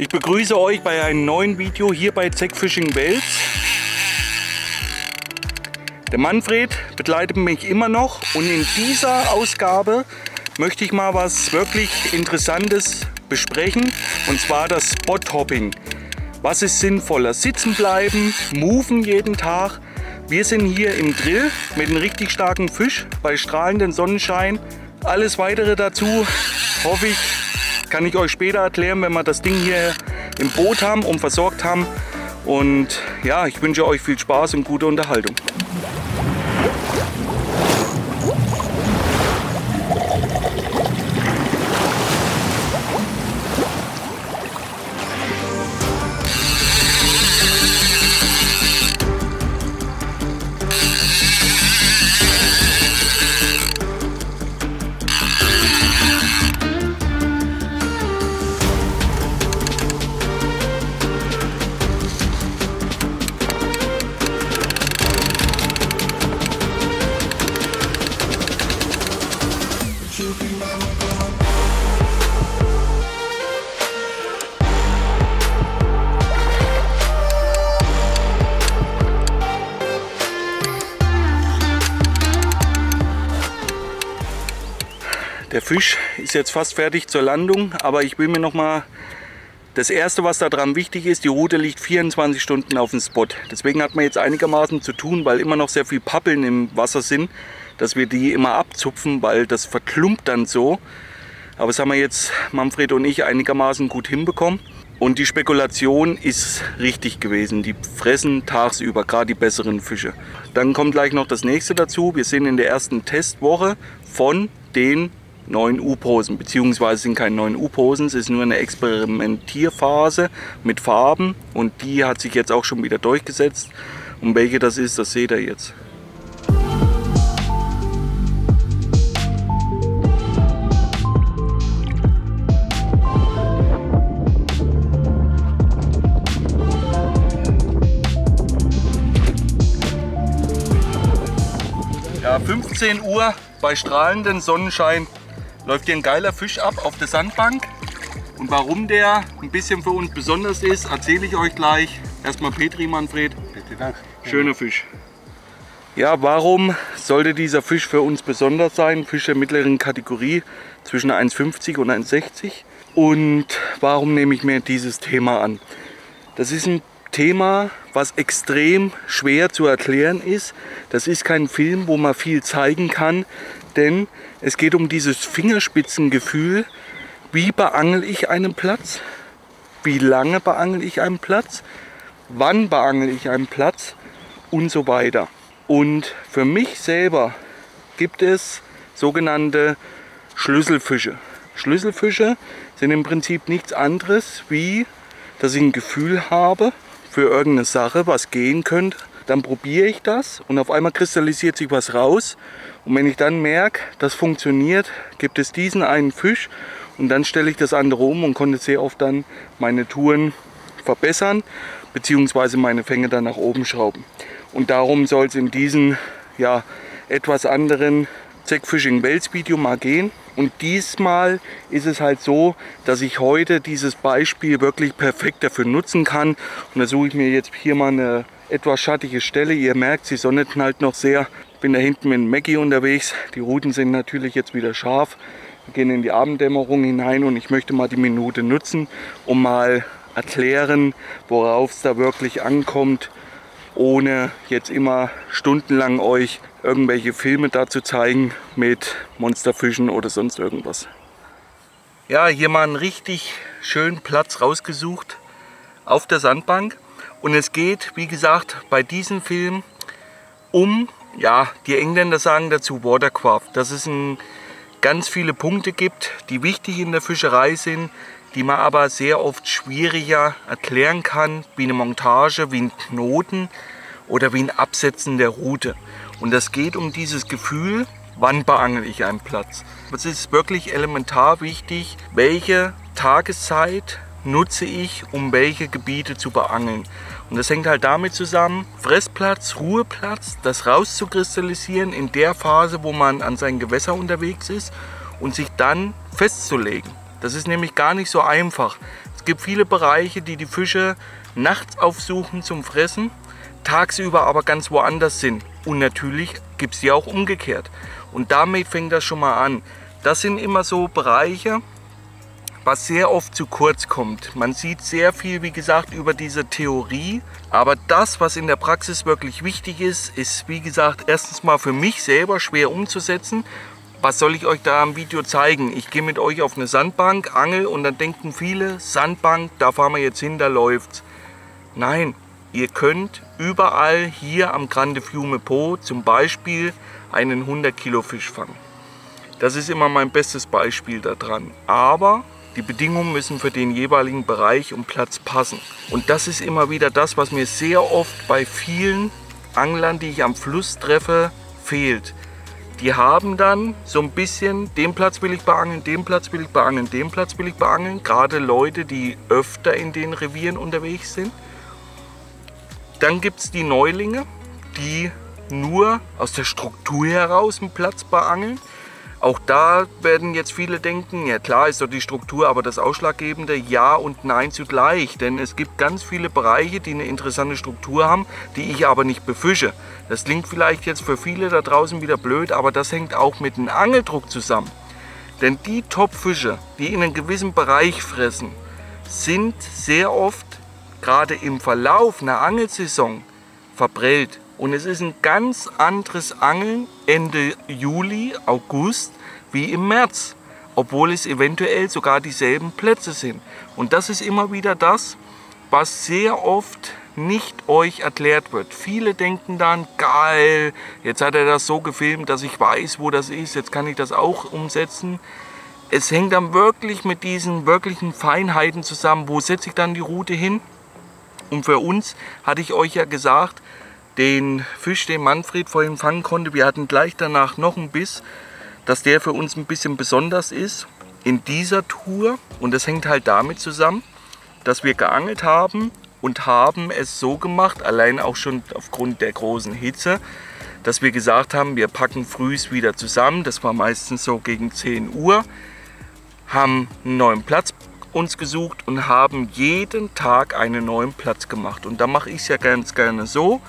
Ich begrüße euch bei einem neuen Video hier bei Zeck Fishing Wels. Der Manfred begleitet mich immer noch und in dieser Ausgabe möchte ich mal was wirklich Interessantes besprechen, und zwar das Spot-Hopping. Was ist sinnvoller? Sitzen bleiben, moven jeden Tag. Wir sind hier im Drill mit einem richtig starken Fisch bei strahlendem Sonnenschein. Alles weitere dazu, hoffe ich, kann ich euch später erklären, wenn wir das Ding hier im Boot haben und versorgt haben. Und ja, ich wünsche euch viel Spaß und gute Unterhaltung. Der Fisch ist jetzt fast fertig zur Landung, aber ich will mir nochmal, das erste, was daran wichtig ist, die Rute liegt 24 Stunden auf dem Spot. Deswegen hat man jetzt einigermaßen zu tun, weil immer noch sehr viel Pappeln im Wasser sind, dass wir die immer abzupfen, weil das verklumpt dann so. Aber das haben wir jetzt, Manfred und ich, einigermaßen gut hinbekommen. Und die Spekulation ist richtig gewesen. Die fressen tagsüber, gerade die besseren Fische. Dann kommt gleich noch das nächste dazu. Wir sind in der ersten Testwoche von den neuen U-Posen, beziehungsweise sind keine neuen U-Posen, es ist nur eine Experimentierphase mit Farben, und die hat sich jetzt auch schon wieder durchgesetzt. Und welche das ist, das seht ihr jetzt. Ja, 15 Uhr bei strahlendem Sonnenschein. Läuft hier ein geiler Fisch ab auf der Sandbank, und warum der ein bisschen für uns besonders ist, erzähle ich euch gleich. Erstmal Petri, Manfred. Bitte, danke. Schöner Fisch. Ja, warum sollte dieser Fisch für uns besonders sein? Fisch der mittleren Kategorie zwischen 1,50 und 1,60. Und warum nehme ich mir dieses Thema an? Das ist ein Thema, was extrem schwer zu erklären ist. Das ist kein Film, wo man viel zeigen kann, denn es geht um dieses Fingerspitzengefühl. Wie beangel ich einen Platz? Wie lange beangel ich einen Platz? Wann beangel ich einen Platz? Und so weiter. Und für mich selber gibt es sogenannte Schlüsselfische. Schlüsselfische sind im Prinzip nichts anderes, wie dass ich ein Gefühl habe für irgendeine Sache, was gehen könnte. Dann probiere ich das und auf einmal kristallisiert sich was raus. Und wenn ich dann merke, das funktioniert, gibt es diesen einen Fisch, und dann stelle ich das andere um und konnte sehr oft dann meine Touren verbessern bzw. meine Fänge dann nach oben schrauben. Und darum soll es in diesem, ja, etwas anderen Zeck Fishing Wels Video mal gehen. Und diesmal ist es halt so, dass ich heute dieses Beispiel wirklich perfekt dafür nutzen kann. Und da suche ich mir jetzt hier mal eine etwas schattige Stelle. Ihr merkt, die Sonne knallt noch sehr. Ich bin da hinten mit Maggie unterwegs. Die Routen sind natürlich jetzt wieder scharf. Wir gehen in die Abenddämmerung hinein, und ich möchte mal die Minute nutzen, um mal erklären, worauf es da wirklich ankommt, ohne jetzt immer stundenlang euch irgendwelche Filme dazu zeigen mit Monsterfischen oder sonst irgendwas. Ja, hier mal einen richtig schönen Platz rausgesucht auf der Sandbank, und es geht, wie gesagt, bei diesem Film um, ja, die Engländer sagen dazu Watercraft, dass es ganz viele Punkte gibt, die wichtig in der Fischerei sind, die man aber sehr oft schwieriger erklären kann, wie eine Montage, wie ein Knoten oder wie ein Absetzen der Rute. Und das geht um dieses Gefühl, wann beangel ich einen Platz. Es ist wirklich elementar wichtig, welche Tageszeit nutze ich, um welche Gebiete zu beangeln. Und das hängt halt damit zusammen, Fressplatz, Ruheplatz, das rauszukristallisieren in der Phase, wo man an seinem Gewässer unterwegs ist, und sich dann festzulegen. Das ist nämlich gar nicht so einfach. gibt viele Bereiche, die die Fische nachts aufsuchen zum Fressen, tagsüber aber ganz woanders sind. Und natürlich gibt es die auch umgekehrt. Und damit fängt das schon mal an. Das sind immer so Bereiche, was sehr oft zu kurz kommt. Man sieht sehr viel, wie gesagt, über diese Theorie, aber das, was in der Praxis wirklich wichtig ist, ist, wie gesagt, erstens mal für mich selber schwer umzusetzen. Was soll ich euch da im Video zeigen? Ich gehe mit euch auf eine Sandbank, angel und dann denken viele, Sandbank, da fahren wir jetzt hin, da läuft's. Nein, ihr könnt überall hier am Grande Fiume Po zum Beispiel einen 100 Kilo Fisch fangen. Das ist immer mein bestes Beispiel daran. Aber die Bedingungen müssen für den jeweiligen Bereich und Platz passen. Und das ist immer wieder das, was mir sehr oft bei vielen Anglern, die ich am Fluss treffe, fehlt. Die haben dann so ein bisschen, den Platz will ich beangeln, den Platz will ich beangeln, den Platz will ich beangeln. Gerade Leute, die öfter in den Revieren unterwegs sind. Dann gibt es die Neulinge, die nur aus der Struktur heraus einen Platz beangeln. Auch da werden jetzt viele denken, ja klar ist doch die Struktur, aber das ausschlaggebende Ja und Nein zugleich. Denn es gibt ganz viele Bereiche, die eine interessante Struktur haben, die ich aber nicht befische. Das klingt vielleicht jetzt für viele da draußen wieder blöd, aber das hängt auch mit dem Angeldruck zusammen. Denn die Topfische, die in einem gewissen Bereich fressen, sind sehr oft gerade im Verlauf einer Angelsaison verprellt. Und es ist ein ganz anderes Angeln Ende Juli, August wie im März, obwohl es eventuell sogar dieselben Plätze sind. Und das ist immer wieder das, was sehr oft nicht euch erklärt wird. Viele denken dann, geil, jetzt hat er das so gefilmt, dass ich weiß, wo das ist, jetzt kann ich das auch umsetzen. Es hängt dann wirklich mit diesen wirklichen Feinheiten zusammen, wo setze ich dann die Route hin. Und für uns hatte ich euch ja gesagt, den Fisch, den Manfred vorhin fangen konnte, wir hatten gleich danach noch einen Biss, dass der für uns ein bisschen besonders ist in dieser Tour. Und das hängt halt damit zusammen, dass wir geangelt haben und haben es so gemacht, allein auch schon aufgrund der großen Hitze, dass wir gesagt haben, wir packen frühs wieder zusammen. Das war meistens so gegen 10 Uhr, haben einen neuen Platz uns gesucht und haben jeden Tag einen neuen Platz gemacht. Und da mache ich es ja ganz gerne so.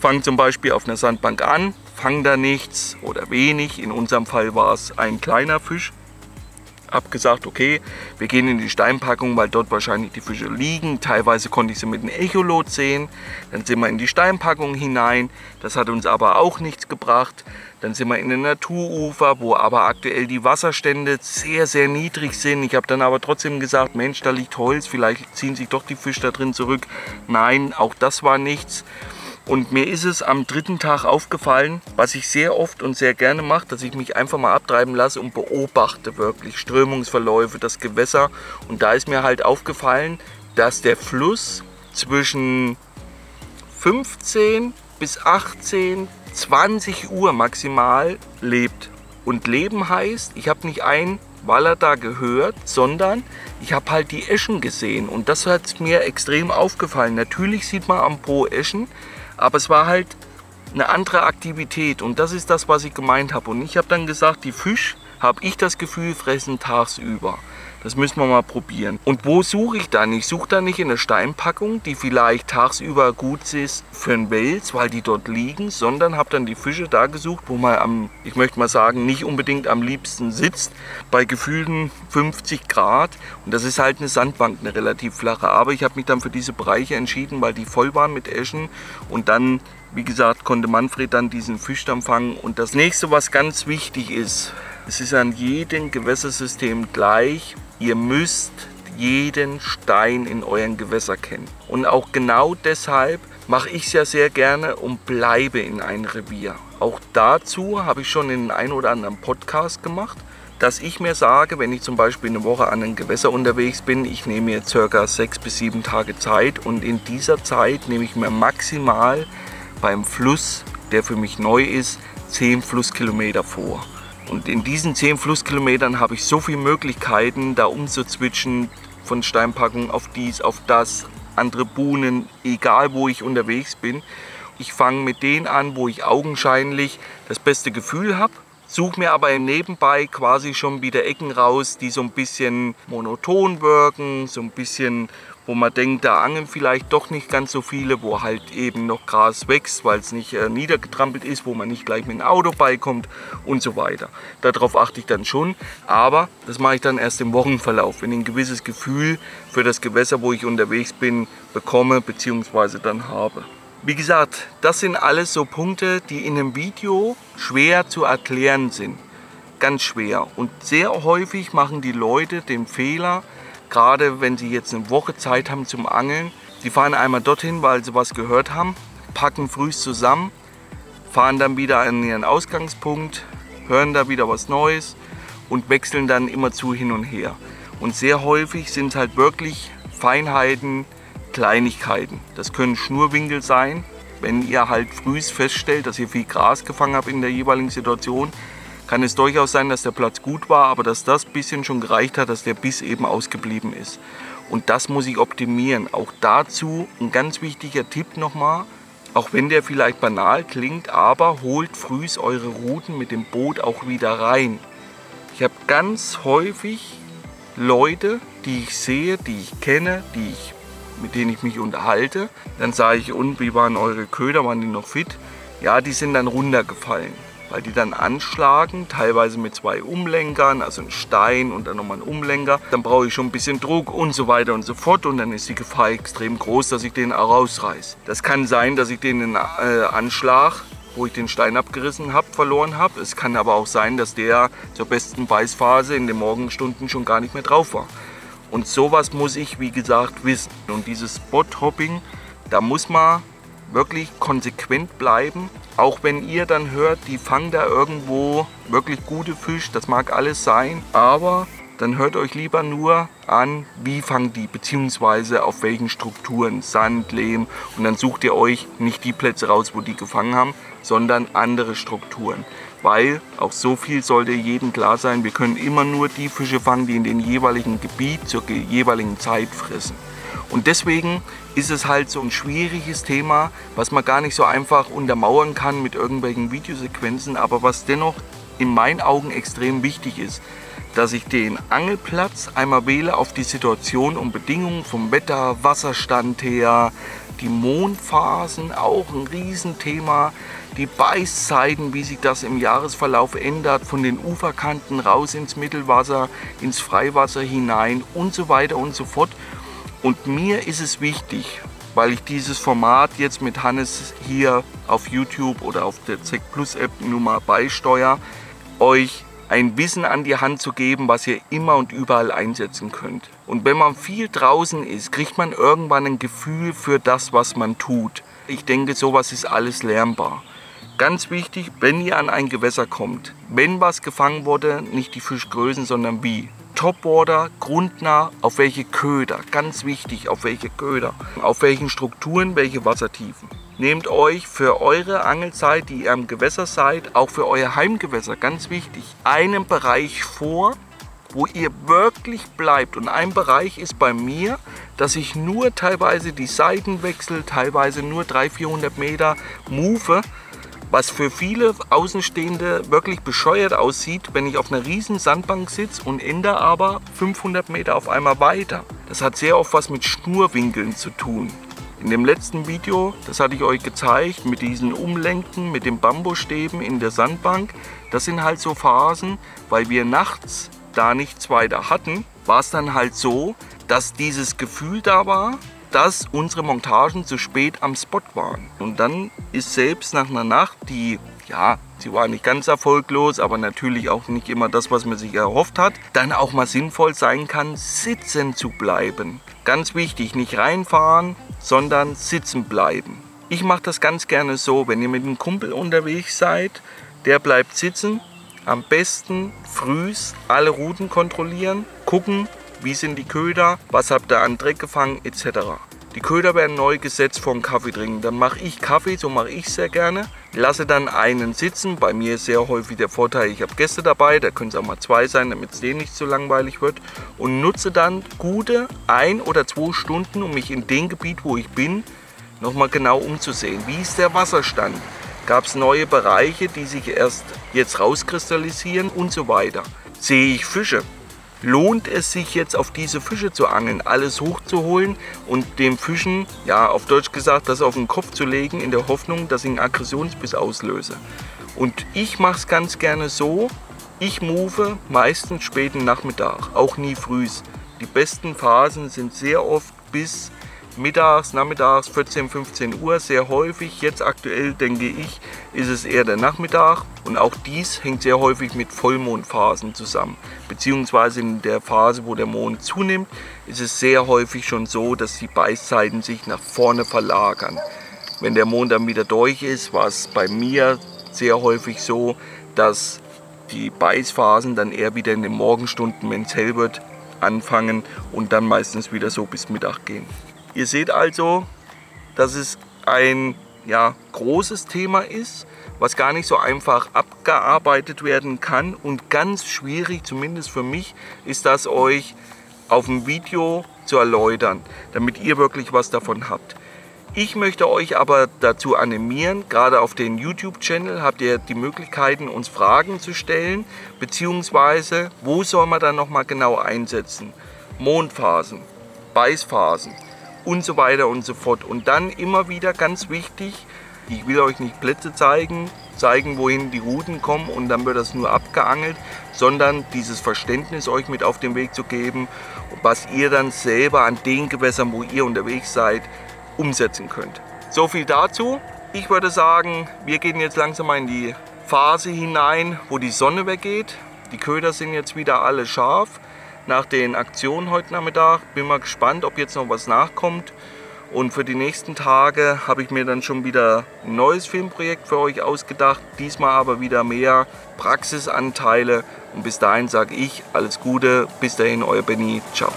Fangen zum Beispiel auf einer Sandbank an, fangen da nichts oder wenig. In unserem Fall war es ein kleiner Fisch. Hab gesagt, okay, wir gehen in die Steinpackung, weil dort wahrscheinlich die Fische liegen. Teilweise konnte ich sie mit einem Echolot sehen. Dann sind wir in die Steinpackung hinein. Das hat uns aber auch nichts gebracht. Dann sind wir in den Naturufer, wo aber aktuell die Wasserstände sehr, sehr niedrig sind. Ich habe dann aber trotzdem gesagt, Mensch, da liegt Holz, vielleicht ziehen sich doch die Fische da drin zurück. Nein, auch das war nichts. Und mir ist es am dritten Tag aufgefallen, was ich sehr oft und sehr gerne mache, dass ich mich einfach mal abtreiben lasse und beobachte wirklich Strömungsverläufe, das Gewässer. Und da ist mir halt aufgefallen, dass der Fluss zwischen 15 bis 18, 20 Uhr maximal lebt. Und leben heißt, ich habe nicht ein Waller da gehört, sondern ich habe halt die Eschen gesehen. Und das hat mir extrem aufgefallen. Natürlich sieht man am Po Eschen, aber es war halt eine andere Aktivität und das ist das, was ich gemeint habe. Und ich habe dann gesagt, die Fische, habe ich das Gefühl, fressen tagsüber. Das müssen wir mal probieren. Und wo suche ich dann? Ich suche dann nicht in der Steinpackung, die vielleicht tagsüber gut ist für einen Wels, weil die dort liegen, sondern habe dann die Fische da gesucht, wo man am, ich möchte mal sagen, nicht unbedingt am liebsten sitzt, bei gefühlten 50 Grad. Und das ist halt eine Sandbank, eine relativ flache. Aber ich habe mich dann für diese Bereiche entschieden, weil die voll waren mit Eschen. Und dann, wie gesagt, konnte Manfred dann diesen Fisch dann fangen. Und das nächste, was ganz wichtig ist, es ist an jedem Gewässersystem gleich. Ihr müsst jeden Stein in euren Gewässer kennen. Und auch genau deshalb mache ich es ja sehr gerne und bleibe in einem Revier. Auch dazu habe ich schon in einem oder anderen Podcast gemacht, dass ich mir sage, wenn ich zum Beispiel eine Woche an einem Gewässer unterwegs bin, ich nehme mir ca. 6 bis 7 Tage Zeit und in dieser Zeit nehme ich mir maximal beim Fluss, der für mich neu ist, 10 Flusskilometer vor. Und in diesen 10 Flusskilometern habe ich so viele Möglichkeiten, da umzuzwitschen, von Steinpackung auf dies, auf das, andere Buhnen, egal wo ich unterwegs bin. Ich fange mit denen an, wo ich augenscheinlich das beste Gefühl habe Suche mir aber nebenbei quasi schon wieder Ecken raus, die so ein bisschen monoton wirken, so ein bisschen, wo man denkt, da angeln vielleicht doch nicht ganz so viele, wo halt eben noch Gras wächst, weil es nicht niedergetrampelt ist, wo man nicht gleich mit dem Auto beikommt und so weiter. Darauf achte ich dann schon, aber das mache ich dann erst im Wochenverlauf, wenn ich ein gewisses Gefühl für das Gewässer, wo ich unterwegs bin, bekomme bzw. dann habe. Wie gesagt, das sind alles so Punkte, die in einem Video schwer zu erklären sind. Ganz schwer. Und sehr häufig machen die Leute den Fehler, gerade wenn sie jetzt eine Woche Zeit haben zum Angeln, die fahren einmal dorthin, weil sie was gehört haben, packen frühst zusammen, fahren dann wieder an ihren Ausgangspunkt, hören da wieder was Neues und wechseln dann immer zu hin und her. Und sehr häufig sind es halt wirklich Feinheiten, Kleinigkeiten. Das können Schnurwinkel sein, wenn ihr halt früh feststellt, dass ihr viel Gras gefangen habt in der jeweiligen Situation, kann es durchaus sein, dass der Platz gut war, aber dass das bisschen schon gereicht hat, dass der Biss eben ausgeblieben ist. Und das muss ich optimieren. Auch dazu ein ganz wichtiger Tipp nochmal, auch wenn der vielleicht banal klingt, aber holt früh eure Routen mit dem Boot auch wieder rein. Ich habe ganz häufig Leute, die ich sehe, die ich kenne, mit denen ich mich unterhalte, dann sage ich, und wie waren eure Köder, waren die noch fit? Ja, die sind dann runtergefallen, weil die dann anschlagen, teilweise mit 2 Umlenkern, also ein Stein und dann nochmal ein Umlenker. Dann brauche ich schon ein bisschen Druck und so weiter und so fort und dann ist die Gefahr extrem groß, dass ich den auch rausreiße. Das kann sein, dass ich den Anschlag, wo ich den Stein abgerissen habe, verloren habe. Es kann aber auch sein, dass der zur besten Beißphase in den Morgenstunden schon gar nicht mehr drauf war. Und sowas muss ich, wie gesagt, wissen. Und dieses Spot-Hopping, da muss man wirklich konsequent bleiben. Auch wenn ihr dann hört, die fangen da irgendwo wirklich gute Fische, das mag alles sein. Aber dann hört euch lieber nur an, wie fangen die, beziehungsweise auf welchen Strukturen, Sand, Lehm. Und dann sucht ihr euch nicht die Plätze raus, wo die gefangen haben, sondern andere Strukturen. Weil auch so viel sollte jedem klar sein, wir können immer nur die Fische fangen, die in dem jeweiligen Gebiet zur jeweiligen Zeit fressen. Und deswegen ist es halt so ein schwieriges Thema, was man gar nicht so einfach untermauern kann mit irgendwelchen Videosequenzen, aber was dennoch in meinen Augen extrem wichtig ist, dass ich den Angelplatz einmal wähle auf die Situation und Bedingungen vom Wetter, Wasserstand her, die Mondphasen, auch ein Riesenthema, die Beißzeiten, wie sich das im Jahresverlauf ändert, von den Uferkanten raus ins Mittelwasser, ins Freiwasser hinein und so weiter und so fort. Und mir ist es wichtig, weil ich dieses Format jetzt mit Hannes hier auf YouTube oder auf der ZECK+ App Nummer beisteuere, euch ein Wissen an die Hand zu geben, was ihr immer und überall einsetzen könnt. Und wenn man viel draußen ist, kriegt man irgendwann ein Gefühl für das, was man tut. Ich denke, sowas ist alles lernbar. Ganz wichtig, wenn ihr an ein Gewässer kommt, wenn was gefangen wurde, nicht die Fischgrößen, sondern wie. Topwater, grundnah, auf welche Köder, ganz wichtig, auf welche Köder, auf welchen Strukturen, welche Wassertiefen. Nehmt euch für eure Angelzeit, die ihr am Gewässer seid, auch für euer Heimgewässer, ganz wichtig, einen Bereich vor, wo ihr wirklich bleibt. Und ein Bereich ist bei mir, dass ich nur teilweise die Seiten wechsle, teilweise nur 300-400 Meter move, was für viele Außenstehende wirklich bescheuert aussieht, wenn ich auf einer riesen Sandbank sitze und ändere aber 500 Meter auf einmal weiter. Das hat sehr oft was mit Schnurwinkeln zu tun. In dem letzten Video, das hatte ich euch gezeigt, mit diesen Umlenken, mit den Bambusstäben in der Sandbank, das sind halt so Phasen, weil wir nachts da nichts weiter hatten, war es dann halt so, dass dieses Gefühl da war, dass unsere Montagen zu spät am Spot waren. Und dann ist selbst nach einer Nacht, die, ja, sie war nicht ganz erfolglos, aber natürlich auch nicht immer das, was man sich erhofft hat, dann auch mal sinnvoll sein kann, sitzen zu bleiben. Ganz wichtig, nicht reinfahren, sondern sitzen bleiben. Ich mache das ganz gerne so, wenn ihr mit einem Kumpel unterwegs seid, der bleibt sitzen, am besten frühs alle Routen kontrollieren, gucken, wie sind die Köder, was habt ihr an Dreck gefangen etc. Die Köder werden neu gesetzt vorm Kaffee trinken, dann mache ich Kaffee, so mache ich sehr gerne. Lasse dann einen sitzen, bei mir ist sehr häufig der Vorteil, ich habe Gäste dabei, da können es auch mal 2 sein, damit es denen nicht so langweilig wird. Und nutze dann gute 1 oder 2 Stunden, um mich in dem Gebiet, wo ich bin, nochmal genau umzusehen. Wie ist der Wasserstand? gab es neue Bereiche, die sich erst jetzt rauskristallisieren und so weiter. Sehe ich Fische? Lohnt es sich jetzt auf diese Fische zu angeln, alles hochzuholen und dem Fischen, ja auf Deutsch gesagt, das auf den Kopf zu legen, in der Hoffnung, dass ich einen Aggressionsbiss auslöse. Und ich mache es ganz gerne so, ich move meistens späten Nachmittag, auch nie frühs. Die besten Phasen sind sehr oft bis mittags, nachmittags, 14, 15 Uhr, sehr häufig. Jetzt aktuell, denke ich, ist es eher der Nachmittag und auch dies hängt sehr häufig mit Vollmondphasen zusammen. Beziehungsweise in der Phase, wo der Mond zunimmt, ist es sehr häufig schon so, dass die Beißzeiten sich nach vorne verlagern. Wenn der Mond dann wieder durch ist, war es bei mir sehr häufig so, dass die Beißphasen dann eher wieder in den Morgenstunden, wenn es hell wird, anfangen und dann meistens wieder so bis Mittag gehen. Ihr seht also, dass es ein großes Thema ist, was gar nicht so einfach abgearbeitet werden kann und ganz schwierig, zumindest für mich, ist das euch auf dem Video zu erläutern, damit ihr wirklich was davon habt. Ich möchte euch aber dazu animieren, gerade auf den YouTube-Channel habt ihr die Möglichkeiten, uns Fragen zu stellen, beziehungsweise wo soll man dann nochmal genau einsetzen? Mondphasen, Beißphasen und so weiter und so fort. Und dann immer wieder ganz wichtig, ich will euch nicht Plätze zeigen, wohin die Routen kommen und dann wird das nur abgeangelt, sondern dieses Verständnis euch mit auf den Weg zu geben, was ihr dann selber an den Gewässern, wo ihr unterwegs seid, umsetzen könnt. So viel dazu. Ich würde sagen, wir gehen jetzt langsam mal in die Phase hinein, wo die Sonne weggeht. Die Köder sind jetzt wieder alle scharf. Nach den Aktionen heute Nachmittag bin mal gespannt, ob jetzt noch was nachkommt. Und für die nächsten Tage habe ich mir dann schon wieder ein neues Filmprojekt für euch ausgedacht. Diesmal aber wieder mehr Praxisanteile. Und bis dahin sage ich alles Gute. Bis dahin, euer Benni. Ciao.